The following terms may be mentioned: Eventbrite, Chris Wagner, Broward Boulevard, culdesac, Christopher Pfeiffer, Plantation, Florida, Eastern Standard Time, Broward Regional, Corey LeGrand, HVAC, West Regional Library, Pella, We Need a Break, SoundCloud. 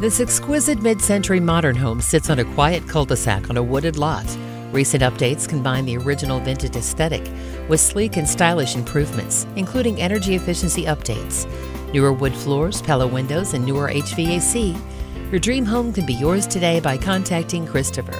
This exquisite mid-century modern home sits on a quiet cul-de-sac on a wooded lot. Recent updates combine the original vintage aesthetic with sleek and stylish improvements, including energy efficiency updates, newer wood floors, Pella windows, and newer HVAC. Your dream home can be yours today by contacting Christopher.